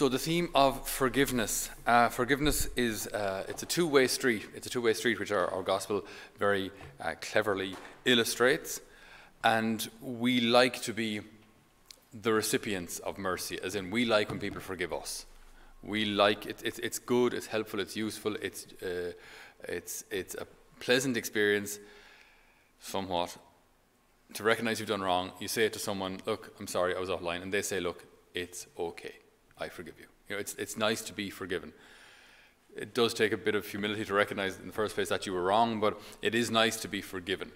So the theme of forgiveness. Forgiveness is it's a two-way street. It's a two-way street, which our gospel very cleverly illustrates. And we like to be the recipients of mercy, as in we like when people forgive us. We like it. It's good. It's helpful. It's useful. It's a pleasant experience, somewhat, to recognize you've done wrong. You say it to someone, "Look, I'm sorry, I was offline," and they say, "Look, it's okay. I forgive you." You know, it's nice to be forgiven. It does take a bit of humility to recognize in the first place that you were wrong, but it is nice to be forgiven.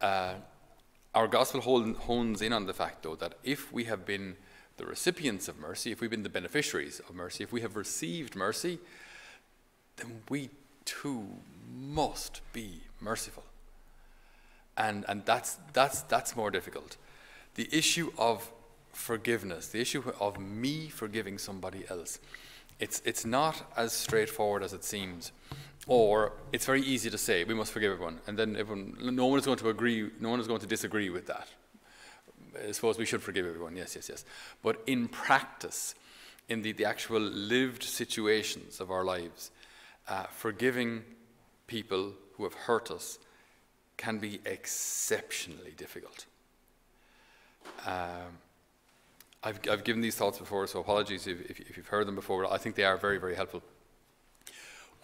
Our gospel hones in on the fact, though, that if we have been the recipients of mercy, if we've been the beneficiaries of mercy, if we have received mercy, then we too must be merciful. And that's more difficult. The issue of forgiveness, the issue of me forgiving somebody else, it's not as straightforward as it seems. Or it's very easy to say we must forgive everyone, and then no one is going to agree, no one is going to disagree with that. I suppose we should forgive everyone, yes, yes, yes. But in practice, in the actual lived situations of our lives, forgiving people who have hurt us can be exceptionally difficult. I've given these thoughts before, so apologies if you've heard them before, but I think they are very, very helpful.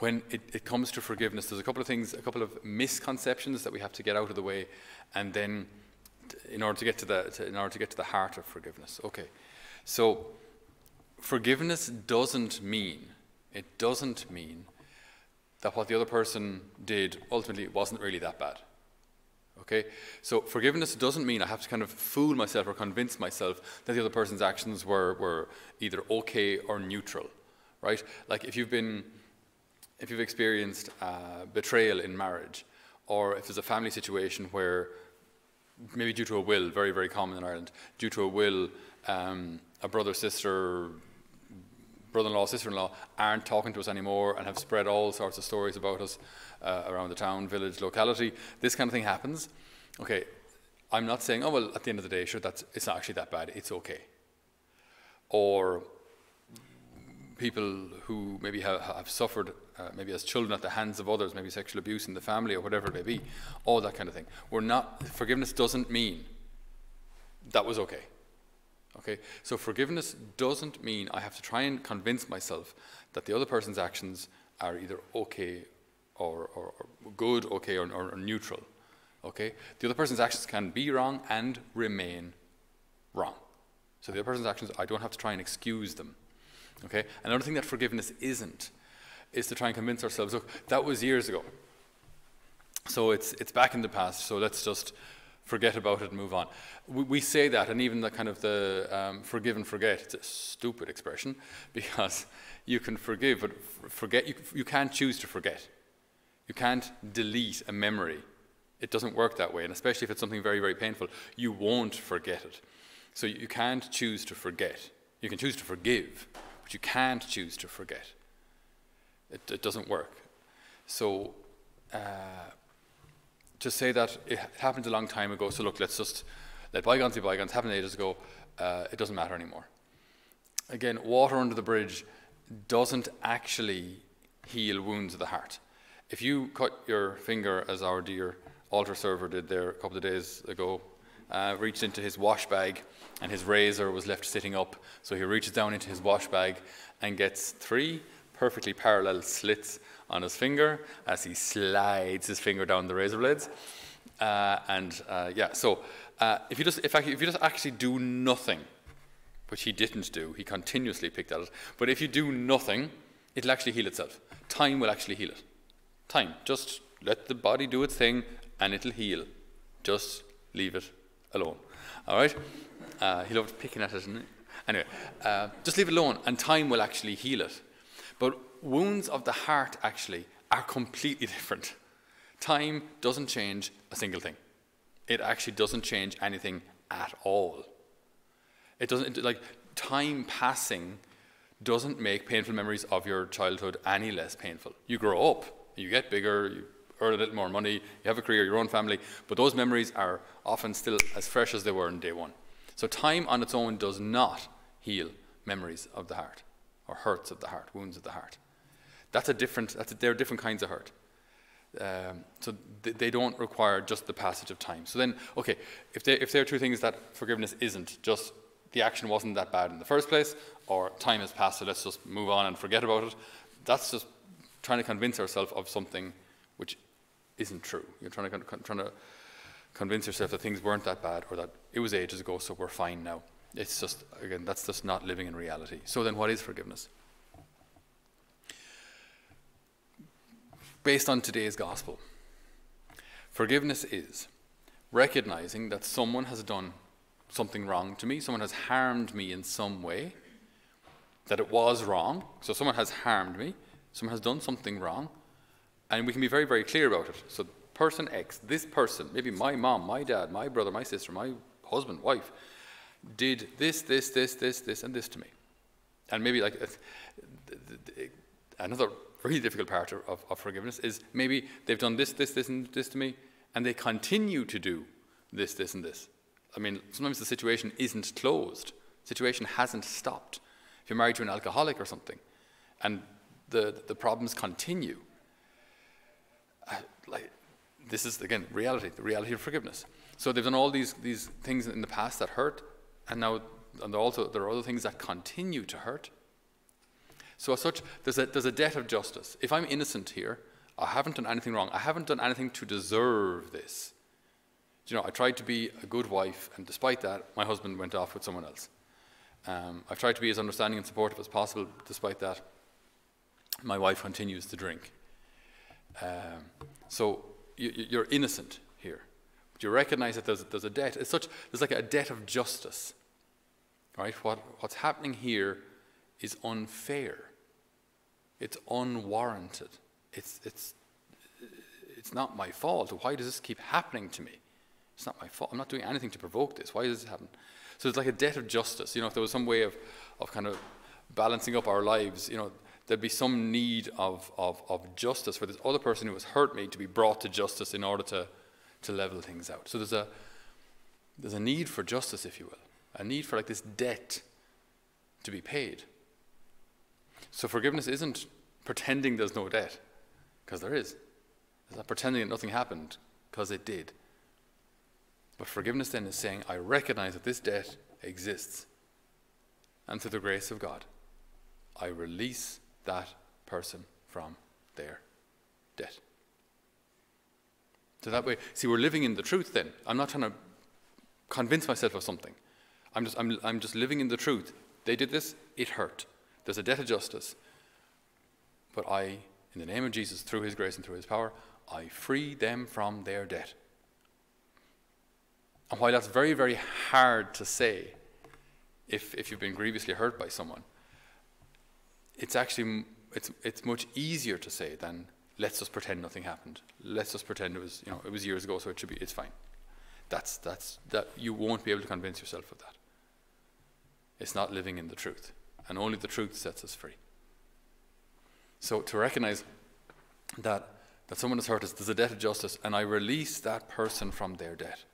When it comes to forgiveness, there's a couple of things, a couple of misconceptions that we have to get out of the way, and then in order to get to the heart of forgiveness. Okay, so forgiveness doesn't mean that what the other person did ultimately wasn't really that bad. Okay, so forgiveness doesn't mean I have to kind of fool myself or convince myself that the other person's actions were either okay or neutral, right? Like if you've experienced betrayal in marriage, or if there's a family situation where maybe due to a will, very, very common in Ireland, due to a will, a brother, sister, brother-in-law, sister-in-law aren't talking to us anymore and have spread all sorts of stories about us around the town, village, locality. This kind of thing happens. Okay, I'm not saying, oh, well, at the end of the day, sure, it's not actually that bad, it's okay. Or people who maybe have suffered, maybe as children at the hands of others, maybe sexual abuse in the family or whatever it may be, all that kind of thing. Forgiveness doesn't mean that was okay. Okay, so forgiveness doesn't mean I have to try and convince myself that the other person's actions are either okay or good, okay, or neutral. Okay, the other person's actions can be wrong and remain wrong. So the other person's actions, I don't have to try and excuse them. Okay, another thing that forgiveness isn't is to try and convince ourselves, look, that was years ago, so it's back in the past, so let's just forget about it and move on. We say that, and even the kind of the forgive and forget, it's a stupid expression, because you can forgive, but forget, you can't choose to forget. You can't delete a memory. It doesn't work that way, and especially if it's something very, very painful, you won't forget it. So you can't choose to forget. You can choose to forgive, but you can't choose to forget. It doesn't work. So, to say that it happened a long time ago, so look, let's just let bygones be bygones, happened ages ago, it doesn't matter anymore. Again, water under the bridge doesn't actually heal wounds of the heart. If you cut your finger, as our dear altar server did there a couple of days ago, reached into his wash bag and his razor was left sitting up, so he reaches down into his wash bag and gets 3 perfectly parallel slits on his finger as he slides his finger down the razor blades, yeah. So if you just actually do nothing, which he didn't do, he continuously picked at it. But if you do nothing, it'll actually heal itself. Time will actually heal it. Time. Just let the body do its thing, and it'll heal. Just leave it alone. All right. He loved picking at it, didn't he? Anyway, just leave it alone, and time will actually heal it. But wounds of the heart actually are completely different. Time doesn't change a single thing. It actually doesn't change anything at all. It doesn't, like, time passing doesn't make painful memories of your childhood any less painful. You grow up, you get bigger, you earn a little more money, you have a career, your own family, but those memories are often still as fresh as they were on day 1. So time on its own does not heal memories of the heart, or hurts of the heart, wounds of the heart. That's a different, they're different kinds of hurt. So they don't require just the passage of time. So then, okay, if there are two things that forgiveness isn't, just the action wasn't that bad in the first place, or time has passed, so let's just move on and forget about it, that's just trying to convince ourselves of something which isn't true. You're trying to convince yourself that things weren't that bad, or that it was ages ago, so we're fine now. It's just, again, that's just not living in reality. So then what is forgiveness? Based on today's gospel, forgiveness is recognizing that someone has done something wrong to me, someone has harmed me in some way, that it was wrong. So someone has harmed me, someone has done something wrong, and we can be very, very clear about it. So person X, this person, maybe my mom, my dad, my brother, my sister, my husband, wife, did this, this, this, this, this, and this to me. And maybe like another really difficult part of forgiveness is maybe they've done this, this, this, and this to me, and they continue to do this, this, and this. I mean, sometimes the situation isn't closed. The situation hasn't stopped. If you're married to an alcoholic or something, and the problems continue, like this is, again, reality, the reality of forgiveness. So they've done all these things in the past that hurt, and now there are other things that continue to hurt. So as such, there's a debt of justice. If I'm innocent here, I haven't done anything wrong. I haven't done anything to deserve this. You know, I tried to be a good wife, and despite that, my husband went off with someone else. I've tried to be as understanding and supportive as possible. Despite that, my wife continues to drink. So you're innocent here. But you recognize that there's a debt. It's such, there's like a debt of justice. Right? What's happening here is unfair. It's unwarranted. It's not my fault. Why does this keep happening to me? It's not my fault. I'm not doing anything to provoke this. Why does this happen? So it's like a debt of justice. You know, if there was some way of kind of balancing up our lives, you know, there'd be some need of justice for this other person who has hurt me to be brought to justice in order to level things out. So there's a need for justice, if you will, a need for like this debt to be paid. So forgiveness isn't pretending there's no debt, because there is. It's not pretending that nothing happened, because it did. But forgiveness then is saying, I recognize that this debt exists, and through the grace of God, I release that person from their debt. So that way, see, we're living in the truth then. I'm not trying to convince myself of something. I'm just living in the truth. They did this, it hurt. There's a debt of justice. But I, in the name of Jesus, through his grace and through his power, I free them from their debt. And while that's very, very hard to say, if you've been grievously hurt by someone, it's actually, it's much easier to say than let's just pretend nothing happened. Let's just pretend it was, you know, it was years ago, so it should be, it's fine. That you won't be able to convince yourself of that. It's not living in the truth, and only the truth sets us free. So to recognize that someone has hurt us, there's a debt of justice, and I release that person from their debt.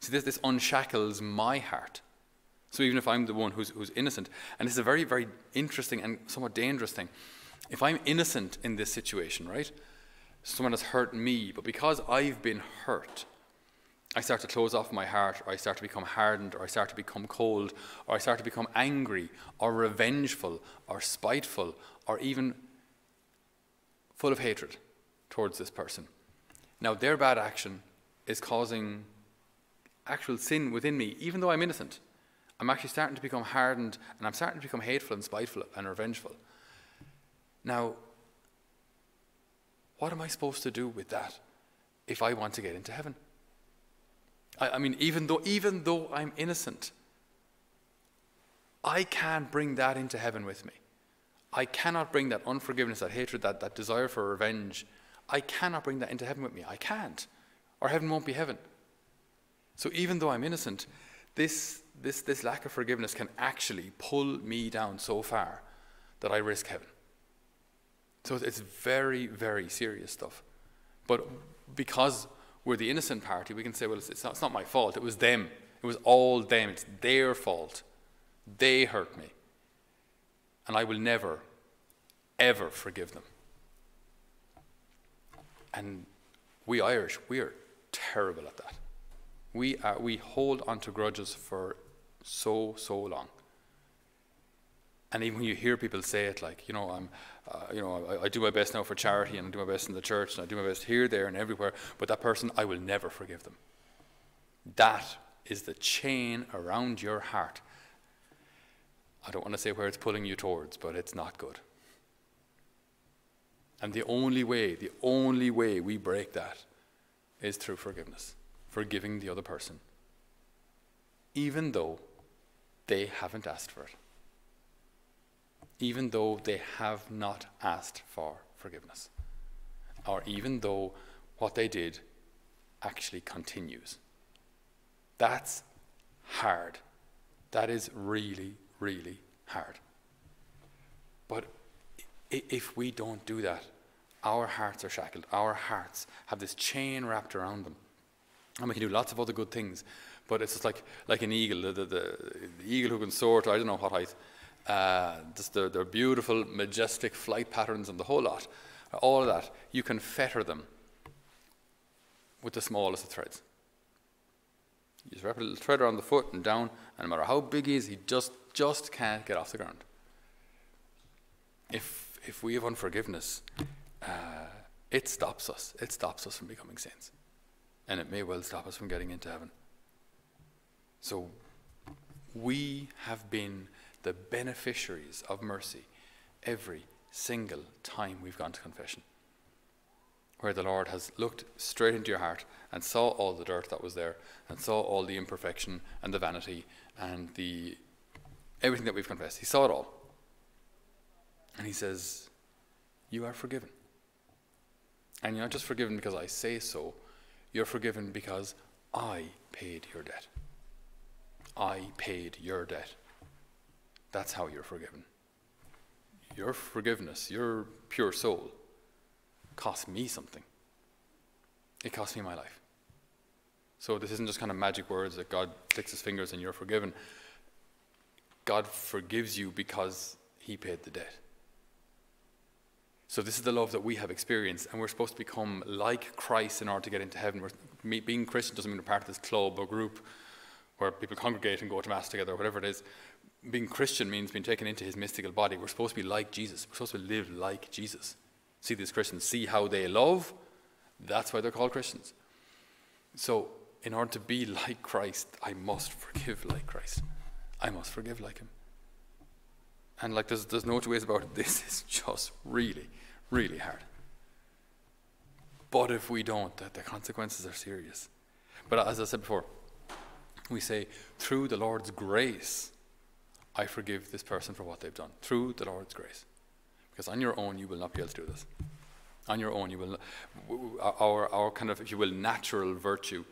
See, this unshackles my heart. So even if I'm the one who's innocent, and it's a very, very interesting and somewhat dangerous thing. If I'm innocent in this situation, right? Someone has hurt me, but because I've been hurt, I start to close off my heart, or I start to become hardened, or I start to become cold, or I start to become angry, or revengeful, or spiteful, or even full of hatred towards this person. Now, their bad action is causing actual sin within me, even though I'm innocent. I'm actually starting to become hardened, and I'm starting to become hateful and spiteful and revengeful. Now, what am I supposed to do with that if I want to get into heaven? I mean, even though I'm innocent, I can't bring that into heaven with me. I cannot bring that unforgiveness, that hatred, that desire for revenge. I cannot bring that into heaven with me. I can't. Or heaven won't be heaven. So even though I'm innocent, this lack of forgiveness can actually pull me down so far that I risk heaven. So it's very, very serious stuff. But because we're the innocent party, we can say, well, it's not my fault. It was them. It was all them. It's their fault. They hurt me. and I will never, ever forgive them. And we Irish, we are terrible at that. We hold on to grudges for so long. And even when you hear people say it, like, you know, I do my best now for charity, and I do my best in the church, and I do my best here, there, and everywhere, but that person, I will never forgive them. That is the chain around your heart. I don't want to say where it's pulling you towards, but it's not good. And the only way we break that is through forgiveness, forgiving the other person, even though they haven't asked for it. Even though they have not asked for forgiveness, or even though what they did actually continues. That's hard. That is really, really hard. But if we don't do that, our hearts are shackled. Our hearts have this chain wrapped around them. And we can do lots of other good things, but it's just like an eagle, the eagle who can soar to I don't know what height. Just their beautiful, majestic flight patterns and the whole lot. All of that, you can fetter them with the smallest of threads. You just wrap a little thread around the foot and down, and no matter how big he is, he just can't get off the ground. If we have unforgiveness, it stops us. It stops us from becoming saints. And it may well stop us from getting into heaven. So we have been the beneficiaries of mercy every single time we've gone to confession, where the Lord has looked straight into your heart and saw all the dirt that was there and saw all the imperfection and the vanity and the everything that we've confessed. He saw it all. And he says, you are forgiven. And you're not just forgiven because I say so. You're forgiven because I paid your debt. I paid your debt. That's how you're forgiven. Your forgiveness, your pure soul, cost me something. It cost me my life. So this isn't just kind of magic words that God clicks his fingers and you're forgiven. God forgives you because he paid the debt. So this is the love that we have experienced, and we're supposed to become like Christ in order to get into heaven. Being Christian doesn't mean we're part of this club or group where people congregate and go to mass together or whatever it is. Being Christian means being taken into his mystical body. We're supposed to be like Jesus. We're supposed to live like Jesus. See these Christians, see how they love. That's why they're called Christians. So in order to be like Christ, I must forgive like Christ. I must forgive like him. And like there's no two ways about it. This is just really, really hard. But if we don't, the consequences are serious. But as I said before, we say, through the Lord's grace, I forgive this person for what they've done, through the Lord's grace. Because on your own, you will not be able to do this. On your own, you will not, our kind of, if you will, natural virtue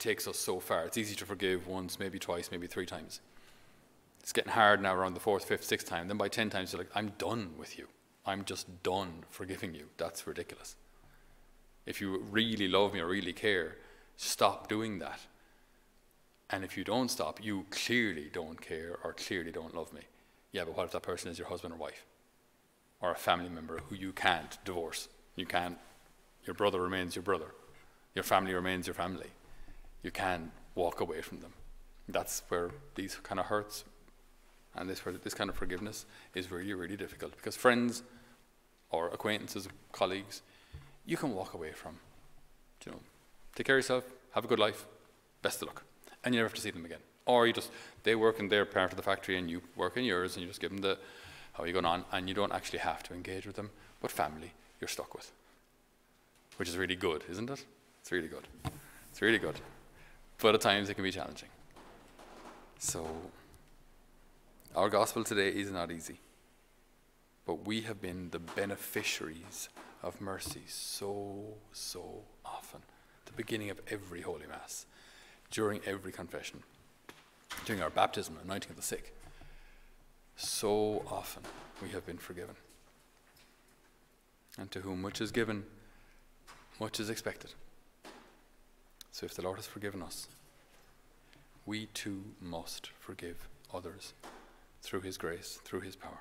takes us so far. It's easy to forgive once, maybe twice, maybe three times. It's getting hard now around the fourth, fifth, sixth time. Then by 10 times, you're like, I'm done with you. I'm just done forgiving you. That's ridiculous. If you really love me or really care, stop doing that. And if you don't stop, you clearly don't care or clearly don't love me. Yeah, but what if that person is your husband or wife? Or a family member who you can't divorce. You can't, your brother remains your brother. Your family remains your family. You can't walk away from them. That's where these kind of hurts and this kind of forgiveness is really, really difficult. Because friends or acquaintances, colleagues, you can walk away from. You know, take care of yourself, have a good life, best of luck. And you never have to see them again. Or you just, they work in their part of the factory and you work in yours, and you just give them the, how are you going on? And you don't actually have to engage with them, but family you're stuck with. Which is really good, isn't it? It's really good. It's really good. But at times it can be challenging. So our gospel today is not easy. But we have been the beneficiaries of mercy so often. At the beginning of every Holy Mass. During every confession, during our baptism, anointing of the sick, so often we have been forgiven. And to whom much is given, much is expected. So if the Lord has forgiven us, we too must forgive others through his grace, through his power.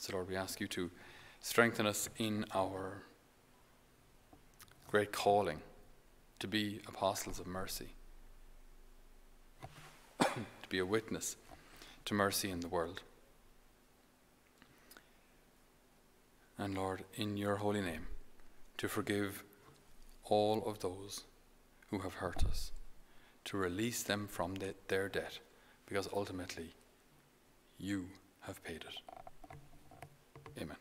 So Lord, we ask you to strengthen us in our great calling to be apostles of mercy, to be a witness to mercy in the world. And Lord, in your holy name, to forgive all of those who have hurt us, to release them from their debt, because ultimately you have paid it. Amen.